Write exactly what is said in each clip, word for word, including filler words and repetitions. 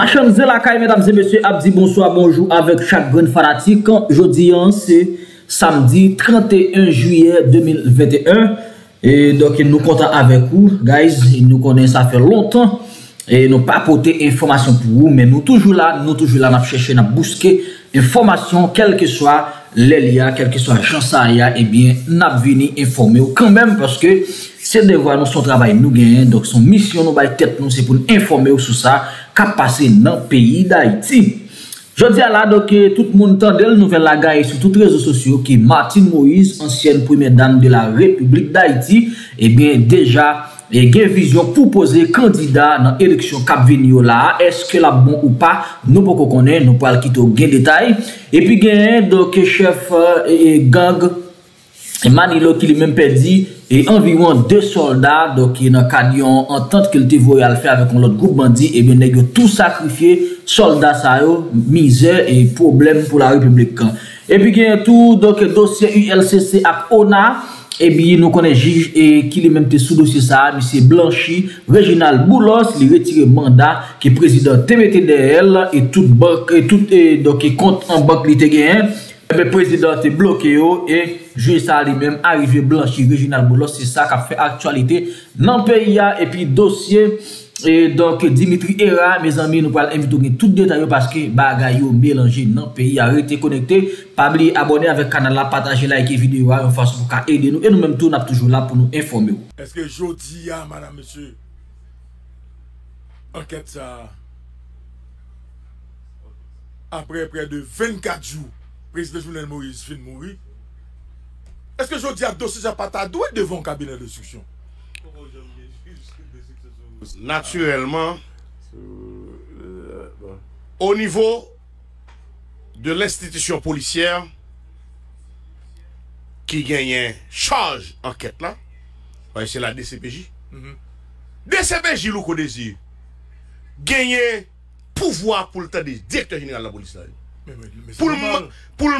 Machan Zé Lakay, mesdames et messieurs, abdi bonsoir, bonjour avec chaque grand fanatique. Jeudi, c'est samedi trente et un juillet deux mille vingt et un. Et donc, nous comptons avec vous, guys. Nous connaissons ça fait longtemps. Et nous pas apporté information pour vous, mais nous toujours là, nous toujours là, nous cherchons, nous bousquer information, quel que soit l'Elia, quel que soit la chance à l'Elia, eh bien, nous venons informer quand même parce que c'est devoir nous, son travail nous gagne, donc son mission nous baille tête nous, c'est pour nous informer sur ça qu'a passé dans le pays d'Haïti. Je dis à la, donc, tout le monde tendait la nouvelle la gaille sur tous les réseaux sociaux qui Martine Moïse, ancienne première dame de la République d'Haïti, eh bien, déjà, et gain vision pour poser candidat dans l'élection cap venir là, est-ce que la bon ou pas, nous pas connaître, nous pas quitter gain détail. Et puis gain donc chef et gang Manilo qui lui même perdu et environ deux soldats donc dans cadion entente qu'il te voyait le faire avec un autre groupe bandit, et bien nèg tout sacrifié soldats ça yo misère et problème pour la République. Et puis gain tout donc dossier U L C C avec O N A. Eh bien, nous connaissons juge et qui est même sous dossier ça, M. Blanchi, Réginald Boulos, il retire mandat qui est président T B T D L et tout banque et tout et donc compte en banque li te gen. Le président est bloqué et juge ça lui-même arrivé Blanchi, Réginald Boulos, c'est ça qui a fait actualité dans le pays et puis dossier. Et donc Dimitri Era, mes amis, nous allons inviter tout détail parce que bagayo mélangé dans le pays. Arrêtez connecté, pas oublier abonner avec canal, partager, liker vidéo en façon pour aider nous. Et nous-mêmes, nous sommes toujours là pour nous informer. Est-ce que jodi ya, madame, monsieur, enquête ça, après près de vingt-quatre jours, président Jovenel Moïse fin mourir, est-ce que jodi ya, dossier ça pas doué devant le cabinet d'instruction? Naturellement, au niveau de l'institution policière qui gagne charge enquête là, c'est la D C P J. Mm-hmm. D C P J Louko Désir gagne pouvoir pour le temps des directeurs généraux de la police là. Mais, mais, mais pour, le, pour le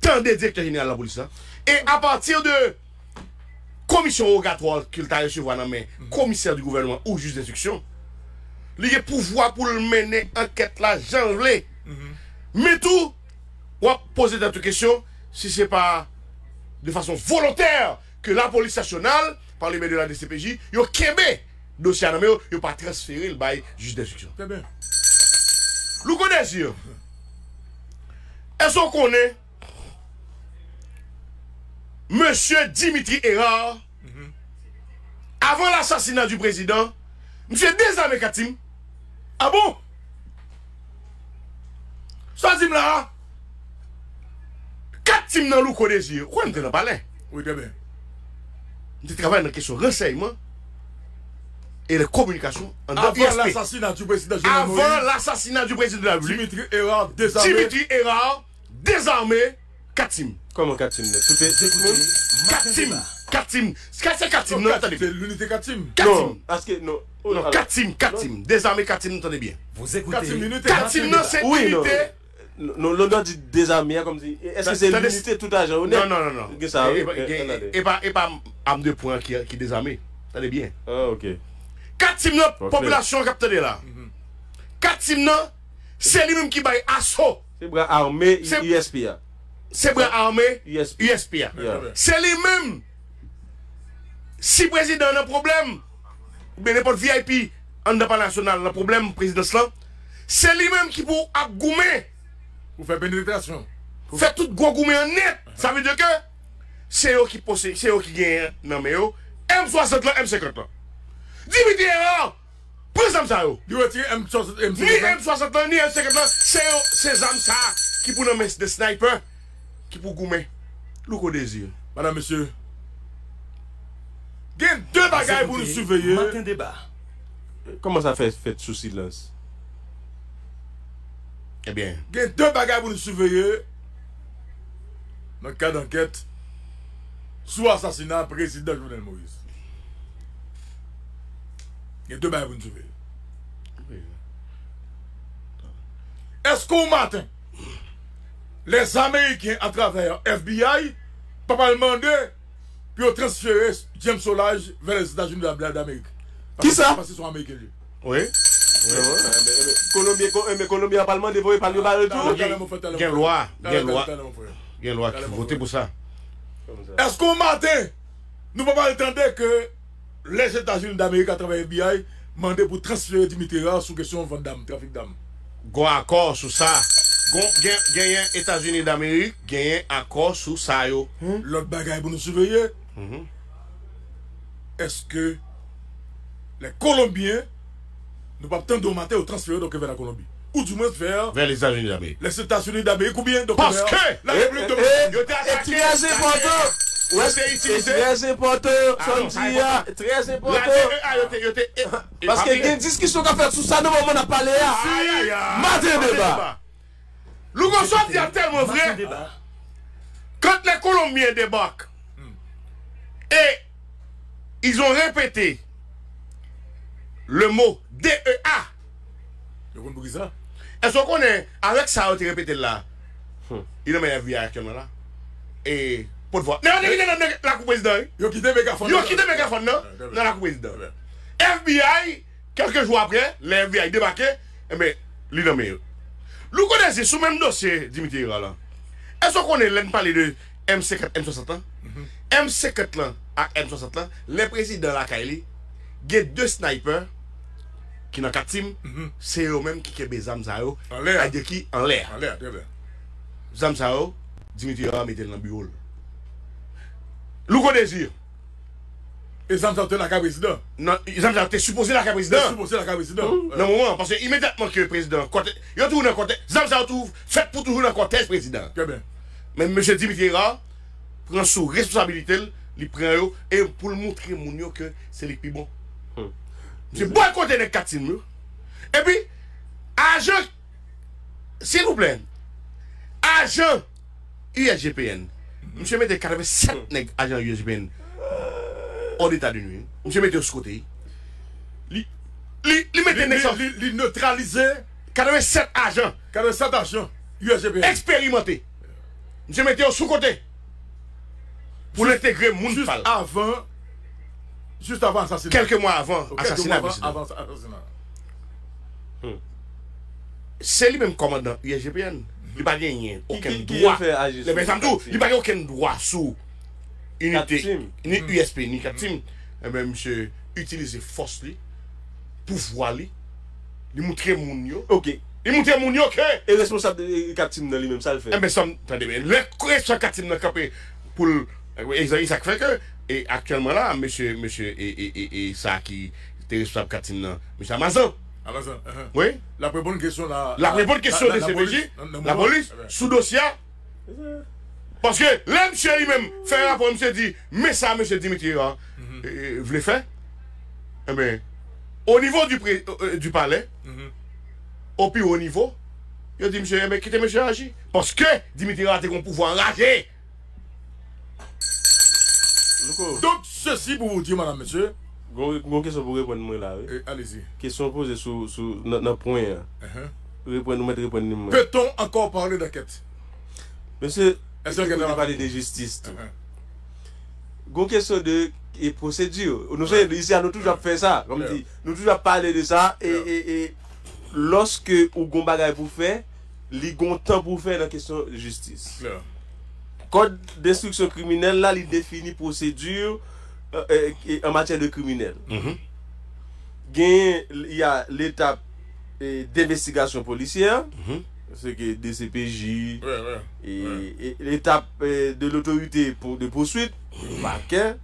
temps des directeurs généraux de la police là. Et à partir de commission rogatoire qu'il t'a recevoir dans main commissaire du gouvernement ou juge d'instruction, il y a pouvoir pour mener enquête là, genré. Mais tout, on va poser d'autres questions si ce n'est pas de façon volontaire que la police nationale, par les médias de la D C P J, il y a québé dossier, mais il n'y a pas transféré le bail juge d'instruction. Très bien. Louko Désir, est-ce qu'on connaît monsieur Dimitri Erard, mm -hmm. avant l'assassinat du président, monsieur désarmé Katim. Ah bon? Ça dit là, Katim dans Louko Désir. Quoi, on te l'a parlé? Oui, très bien. On travaille dans la question renseignement et la communication. Avant l'assassinat du président. Avant l'assassinat du président de la République. Dimitri Erard désarmé. Dimitri Erard désarmé Katim. Comment Katim? Tout est Katim. Katim. C'est Katim, non? C'est l'unité Katim. Katim. Parce que non. Non, Katim, Katim. Désarmé Katim, vous entendez bien. Vous écoutez. Katim, non, c'est l'unité. Non, l'on doit dire désarmé, comme si. Est-ce que c'est l'unité tout agent? Non, non, non, non. Et pas arme de poing qui est désarmé. Entendez bien. Ah, ok. Katim, non, population captée là. Katim, non, c'est lui-même qui baille assaut. C'est bras armé, U S P A. C'est bras armé, U S P A. C'est les mêmes. Si le président a un problème, ou bien n'importe V I P, en national, un problème, président cela, c'est les mêmes qui pour abgoumer. Pour faire pénétration. Faire tout gros goumé en net. Ça veut dire que c'est eux qui possèdent, c'est eux qui gagnent, non mais eux, M soixante là, M cinquante là. Dimitri Erard, présent ça eux. Ni M soixante là, ni M cinquante là, c'est eux, ces âmes ça, qui pour nommer des snipers. Qui pour goumer Louko Désir. Madame, monsieur, il y a deux bagailles pour nous surveiller. Matin débat. Comment ça fait fait sous silence? Eh bien, il y a deux bagailles pour nous surveiller dans le cas d'enquête sous assassinat président Jovenel Moïse. Il y a deux bagailles pour nous surveiller. Oui. Est-ce qu'au matin, les Américains, à travers F B I, pas mal demandé, puis ont transféré James Solage vers les États-Unis d'Amérique. Qui ça? Parce qu'ils sont Américains. Oui. Colombien, Colombien, Parlement, dévoilé par le retour. Il y a une loi. Il y a une loi. Il y a une loi qui vote pour ça. Est-ce qu'au matin, nous ne pouvons pas attendre que les États-Unis d'Amérique, à travers F B I, demandent pour transférer Dimitri Rard sous question de vente d'âme, trafic d'âme? Go accord sur ça. Gagnant États-Unis d'Amérique, gagnant accord sur ça. L'autre bagaille pour nous surveiller. Est-ce que les Colombiens ne peuvent pas attendre au matin ou transférer donc vers la Colombie? Ou du moins vers les États-Unis d'Amérique. Les États-Unis d'Amérique ou bien donc parce que la République dominicaine est très importante. Ou est-ce que utilisé très important, Sandia, très important. Parce qu'il y a une discussion qu'on fait sur ça, nous on a parlé à matin débat. Nous sommes tellement vrai. Quand les Colombiens débarquent et ils ont répété le mot D E A. Est-ce qu'on connaît avec ça, on te répète là. Il a mis la vie actuellement là. Et pour te voir. Non, on est dans la coupe président. Il a quitté Mégaphone. Il a quitté Mégaphone dans la coupe président. F B I, quelques jours après, les F B I débarquaient. Mais il a mis. Nous connaissons sous même dossier, Dimitri là. Est-ce qu'on connaît l'un parler de M C quatre, M soixante? M C quatre là, et M soixante là, les présidents de la Kaili, il y a deux snipers qui n'ont qu'à team, c'est eux-mêmes qui ont des armes en l'air. Qui en l'air. En l'air, très bien. Les armes ça, Dimitri a mis dans le bureau. Louko désir. Les armes ça, tu es la président. Non, les armes ça, tu es supposé la président. Supposé la président. Non, moment, parce que immédiatement que le président, il y a toujours un contexte. Les armes ça, faites pour toujours un contexte, président. Très bien. Mais M. Dimitri Ra prend sous responsabilité, il prend et pour montrer mon que c'est le plus bon. J'ai boycotté les quatre murs. Et puis, agent, s'il vous plaît, agent U S G P N. Monsieur mette quatre-vingt-sept agents U S G P N en état de nuit. Monsieur mette de ce côté. Il neutralise quatre-vingt-sept agents. quatre-vingt-sept agents U S G P N. Expérimentés. Monsieur mette de ce côté. Pour l'intégrer, mon juste avant. Juste avant l'assassinat. Quelques mois avant l'assassinat. C'est lui-même commandant U S G P N. Il n'a pas gagné aucun droit. Il n'a pas gagné aucun droit sous unité, ni U S P, ni Katim. Et bien, monsieur, utiliser force, pouvoir, il montrer mon ok. Il montrer mon ok. Et responsable de Katim dans lui-même, ça le fait. Eh bien, ça, attendez, le responsable de Katim dans le capé pour. Et ça fait que. Et actuellement là, monsieur, monsieur, et, et, et, et ça qui était responsable Katina, monsieur Amazon. Amazon, uh -huh. Oui. La plus bonne question, la, la, la plus bonne question la, de la, la C P J, police, la police, uh -huh. sous dossier. Uh -huh. Parce que là, monsieur lui-même fait un rapport, monsieur dit, mais ça, monsieur Dimitri, hein, uh -huh. vous l'avez fait. Eh bien, au niveau du, pré, euh, du palais, uh -huh. au plus haut niveau, il a dit, monsieur, mais quittez monsieur Raji. Parce que Dimitri a été qu'on pouvoir enrager. Donc, ceci pour vous dire, madame, monsieur. Une question pour répondre là. Allez-y. Question posée sur notre point. Peut-on encore parler d'enquête? Monsieur, est-ce qu'on va parler de justice? Une question de procédure. Nous ici, nous toujours fait ça. Comme dit, nous toujours parler de ça. Et lorsque vous avez un bagage pour faire, vous avez un temps pour faire la question de justice. Code d'instruction criminelle, là, il définit procédure euh, euh, en matière de criminel. Mm-hmm. Il y a l'étape euh, d'investigation policière, mm-hmm. ce qui est D C P J, ouais, ouais, et, ouais. et l'étape euh, de l'autorité pour, de poursuite, mm-hmm. parquet,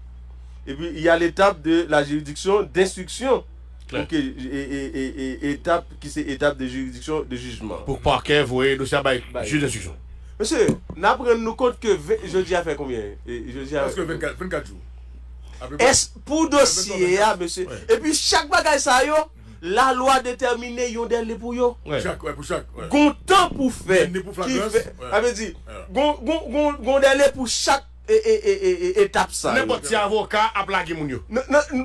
et puis il y a l'étape de la juridiction d'instruction. Donc, et, et, et, et étape qui c'est étape de juridiction de jugement. Pour parquet, vous voyez, dossier à juge d'instruction. Monsieur, nous prenons compte que jeudi a fait combien? Jeudi a fait vingt-quatre jours. Est-ce pour dossier, monsieur? Et puis chaque bagage ça yo, la loi détermine yon délai pour yo. Chaque, pour chaque. Gon temps pour faire. Ça veut dire, gon délai pour chaque étape ça. N'importe quel avocat a plagué moun yo.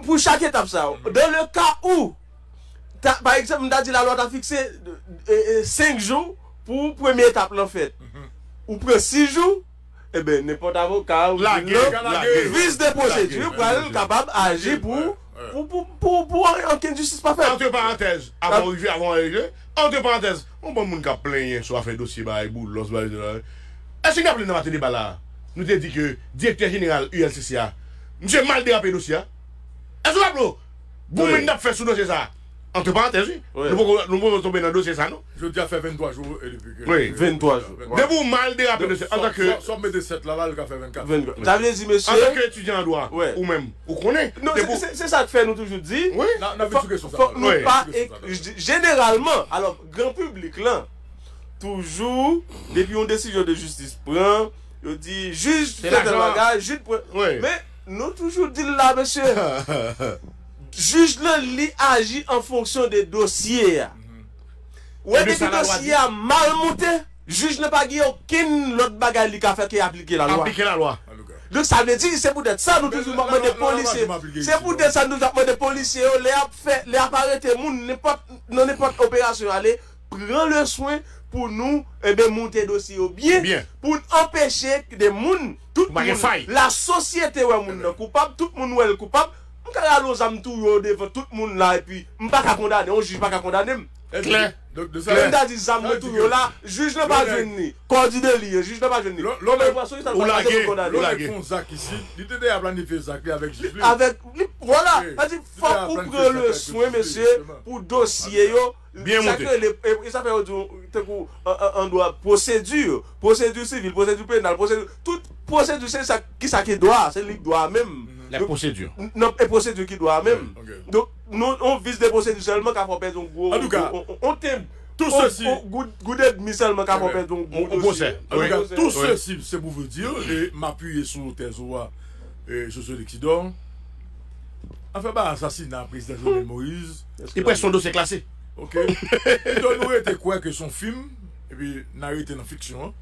Pour chaque étape ça. Dans le cas où, par exemple, on a dit la loi a fixé cinq jours pour première étape en fait. Ou près six jours, eh bien, n'importe avocat, ou vice de procédure, pour être capable d'agir pour euh. pour, pour, pour, pour aucune justice pas faite. Entre parenthèses, avant arriver, avant arriver, entre parenthèses, on bon monde qui a plaigné sur affaire dossier bail boule, l'os bail. Est-ce qu'il y a plein de matin débat là? Nous te dit que directeur général U L C C A, monsieur mal dérapé dossier. Est-ce que vous avez vous n'a fait sous dossier ça? Entre parenthèses, oui. Nous pouvons tomber dans le dossier ça, non? Je dis à faire vingt-trois jours et depuis que. Oui, vingt-trois jours. De vous mal dérapé dossier. En tant que. Sauf mes sept là, là, il a fait vingt-quatre. Ça veut dire, monsieur. En tant qu'étudiant en droit, ou même, vous connaissez. Non, c'est ça que fait nous toujours dire. Oui, nous pas. Généralement, alors, grand public là, toujours, depuis une décision de justice prend, il dit juge, fait un bagage, juge prend. Mais nous toujours dit là, monsieur. Juge là, il agit en fonction des dossiers. Ou est-ce que le dossier a mal monté? Juge n'a pas eu aucune autre bagaille qui a fait qui a appliqué la loi. Appliquer la loi. Donc ça veut dire que c'est pour être ça nous toujours demandons des policiers. C'est pour être ça nous demandons des policiers. Les appareils dans n'importe opération, allez, prends le soin pour nous eh ben, monter dossier au bien, bien pour empêcher que des gens, tout la société ou les gens coupables, tout le monde est coupable. Quand je suis devant tout le monde là et puis je ne suis pas condamné, on ne juge pas condamné. C'est clair. Je suis tout là, juge ne pas venir. Cordu de lier, juge ne pas venir. L'homme est poisson, il ne pas condamné. L'homme est con Zach ici, il était à planifier Zach avec Jules. Voilà, il faut prendre le soin, monsieur, pour dossier. Bien monté. Ça fait on doit procédure, procédure civile, procédure pénale, procédure. Toute procédure, c'est ça qui doit, c'est lui qui doit même. La procédure. Non, les procédures qui doivent même. Okay. Donc, nous, on vise des procédures seulement qu'à faire un gros. En tout cas, on, on t'aime. Tout ceci. Goudette, seulement qu'à faire un gros. On procède. Tout ceci, c'est pour vous dire, et m'appuyer sur tes oies et sur ceux d'Exidor. En fait, bah, assassinat, président Jovenel Moïse. Et après, son dossier classé. Ok. Et donc, nous était quoi que son film, et puis, nous était dans la fiction.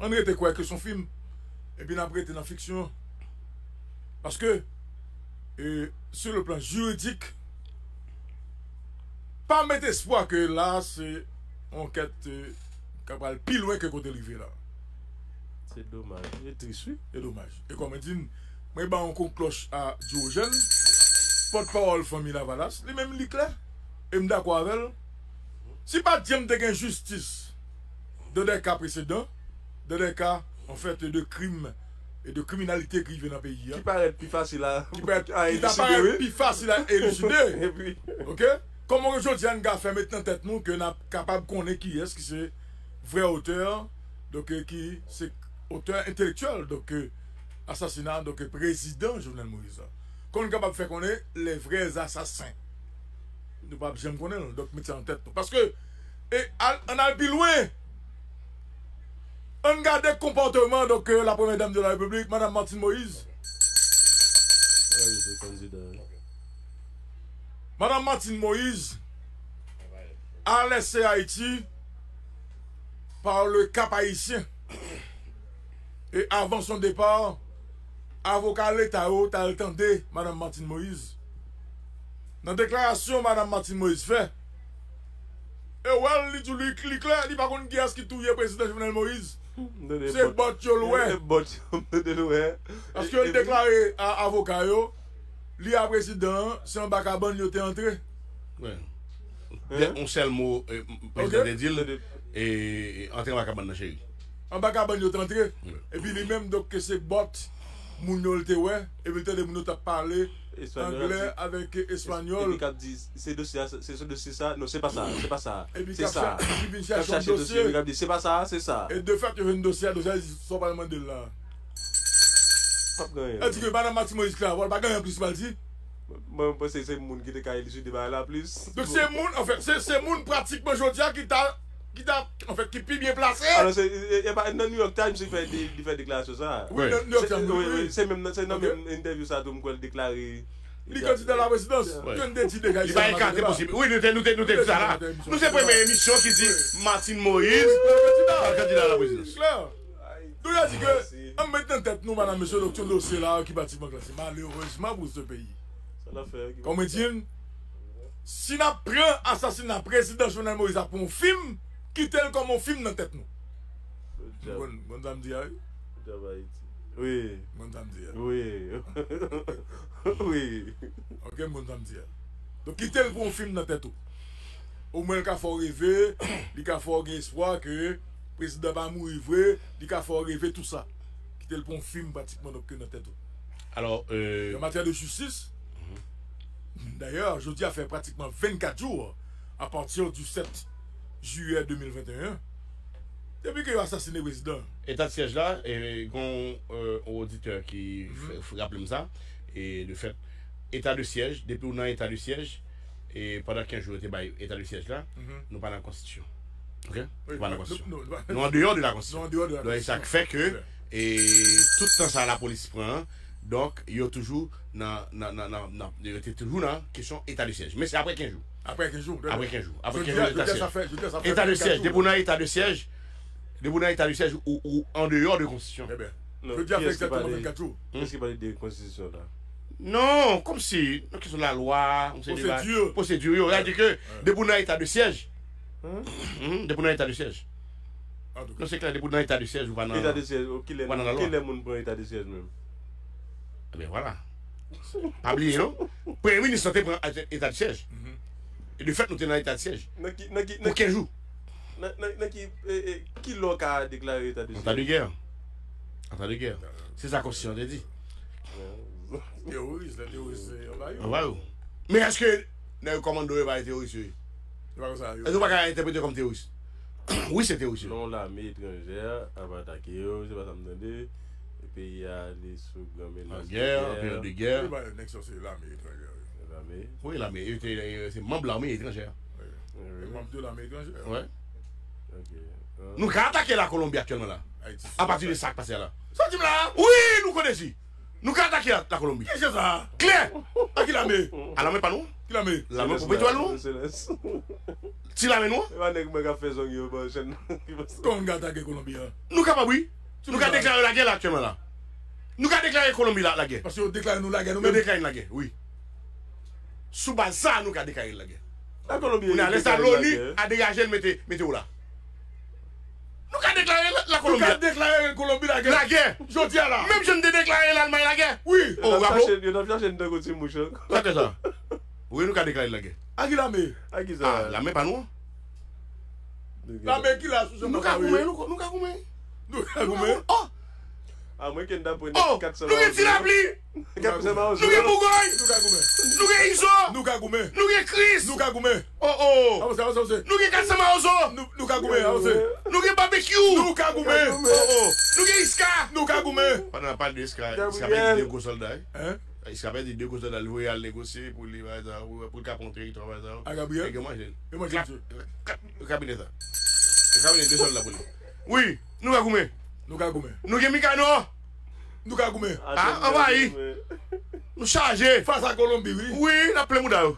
On était quoi que son film, et puis, nous était dans la fiction. Parce que, euh, sur le plan juridique, pas mettre espoir que là, c'est une enquête euh, qui va plus loin que côté rivé là. C'est dommage. C'est triste. C'est dommage. Et comme on dit, moi, bah, on concloche à Diogène, porte-parole famille Lavalas, les mêmes lits là, et me d'accord avec elle. Si pas de me une justice dans des cas précédents, dans des cas, en fait, de crimes. Et de criminalité qui vient dans le pays. Qui hein. paraît plus facile à élucider. Plus facile à élucider. Puis... Ok? Comment aujourd'hui, on a fait maintenant tête nous que nous sommes capables de connaître qui est-ce qui c'est vrai auteur, donc qui c'est auteur intellectuel, donc assassinat, donc président Jovenel Moïse. Qu'on est capable de faire connaître les vrais assassins. Nous ne pouvons jamais connaître, donc mettez ça en tête. Parce que, et, on a plus loin. On garde le comportement donc euh, la première dame de la République, Madame Martine Moïse. Okay. Madame Martine Moïse a laissé Haïti par le Cap Haïtien. Et avant son départ, avocat l'État a entendu Madame Martine Moïse. Dans la déclaration, Madame Martine Moïse fait. Et ouais, il dit lui clair, il n'y a pas qui est-ce qui touille le président Jovenel Moïse. C'est bot yo loué. Parce que il déclaré à avocat yo, li a président, c'est un bacaban yo te entré. Ouais. Un seul mot président de deal et entré bacaban dans chéri. Un bacaban yo te entré. Et puis lui même donc que c'est bot moun yo te ouais, et puis te de moun yo t'a parlé anglais avec espagnol. C'est ce dossier ça, non c'est pas ça, c'est pas ça. C'est ça. C'est pas ça, c'est ça. Et de fait, tu veux un dossier, dossier, ils sont pas demandés là. Elle dit que Madame Martine Moïse là, voilà, pas plus mal dit. Moi, je pense que c'est le monde qui t'a élu débat là plus. Donc c'est le monde, en fait, c'est le monde pratiquement aujourd'hui qui t'a. Qui t'a en fait qui est bien placé. Alors dans New York Times il fait des déclarations ça. Oui, dans New York Times. C'est même dans même interview ça donc il déclarer il candidat à la présidence. Il va écarter possible. Oui, nous nous nous tout ça là. Nous c'est première émission qui dit Martine Moïse candidat à la présidence. Clair. Donc il a dit que en mettant en tête nous madame monsieur docteur dossier là qui bâtiment classé malheureusement pour ce pays. Ça l'a fait. Comme dit si n'a prend assassinat président Jovenel Moïse pour un film qui tel comme on filme dans tête nous. Bonne dame dit. Oui. Mon dame dit. Oui. Oui. Ok, mon dame dit. Donc, quittez le bon film dans la tête. Au moins, il faut rêver, il faut gagner espoir que le président va mourir, il faut rêver tout ça. Quittez le bon film pratiquement dans la tête. Alors, euh... en matière de justice, mm-hmm. D'ailleurs, jeudi a fait pratiquement vingt-quatre jours à partir du sept juillet deux mille vingt et un. Depuis qu'il a assassiné le président. Et dans ce siège-là, il y a un auditeur qui rappelle ça. Et le fait, état de siège, depuis qu'on a un état de siège, et pendant quinze jours, il y a état de siège-là, nous pas dans la Constitution. Ok? Nous pas dans la Constitution. Nous en dehors de la Constitution. Donc ça fait que, et tout le temps, ça la police prend. Donc, il y a toujours dans la question état de siège. Mais c'est après quinze jours. Après quinze jours. Après quinze jours. Après quinze jours. État de siège. Depuis qu'on a état de siège, de bon état de siège ou, ou en dehors de constitution. Eh bien, non, je dis après exactement vingt-quatre jours. Qu'est-ce qui parle de constitution là? Non, comme si, non, question de la loi, procédure. Procédure, il a dit que de bon état de siège. De bon état de siège. Non, c'est clair, de bon état de siège ou pas dans état de siège, qui est le bon état de siège même? Eh bien, voilà. Pas oublié, non? Premier ministre prend état de siège. Et de fait, nous sommes dans état de siège. Pour quinze jours. Qui l'a déclaré état de siège? En temps de guerre. En temps de guerre. C'est ça qu'on s'est dit. Théoriste, théoriste. Mais est-ce que le commando n'est pas théoriste? Est-ce qu'on va interpréter comme théoriste? Oui, c'est théoriste. Non, l'armée étrangère a attaqué, c'est pas ça me donner. Le pays a les sous-grammes. En guerre, en période de guerre. C'est l'armée étrangère. Oui, l'armée. C'est membre de l'armée étrangère. Membre de l'armée étrangère. Oui. Okay. Uh, nous avons attaqué la Colombie actuellement là. À partir de ça qui passe là. Ça dit là? Oui, nous connaissons. Nous avons attaqué la Colombie. Qu'est-ce que ça? Claire! À qui la met? À la met pas nous? Qui la met? La met pour pétrole nous? Si la met nous? Nous avons attaqué la Colombie. Nous avons oui. Nous avons déclaré la guerre là actuellement là. Nous avons déclaré la Colombie la guerre. Parce que nous déclarons nous la guerre. Nous déclarons la guerre, oui. Sous base ça, nous avons déclaré la guerre. La Colombie. On a laissé l'ONU à dégager le météo là. Nous avons déclaré la Colombie. Nous déclaré la Colombie la guerre. La guerre. Je dis là. Même je ne déclaré l'Allemagne la guerre. Oui. Oh, rappelez. Je n'ai pas cherché de côté mouche. Ça c'est ça. Oui, nous avons déclaré la guerre. À qui la met? À qui ça? La met pas nous. La met qui la sous? Nous avons coupé. Nous avons coupé. Nous avons coupé. Oh. Ah moi qui n'ai pas quatre cents. Nous avons tiré. Nous avons Bourgogne. Nous avons coupé. Nous avons Iso. Nous avons coupé. Nous avons Chris. Nous avons coupé. Oh oh. Nous avons coupé. Nous avons Nous avons coupé. Nous avons barbecue. Nous avons Oh oh. Nous avons Iska. Nous avons coupé. On n'a pas d'Iska. Iska a dit deux soldats. Hein? Iska a dit deux soldats. Ils voulaient aller négocier pour les pour le caponter et travailler. Ah Gabriel. Et moi j'ai. Et moi j'ai. Le cabinet ça. Le cabinet deux soldats pour lui. Oui. Nous avons coupé. Nous avons coupé. Nous avons Mikano. Nous avons coupé. Ah envahi. Nous chargé. Face à Colombie oui. Oui. La pleine mouda.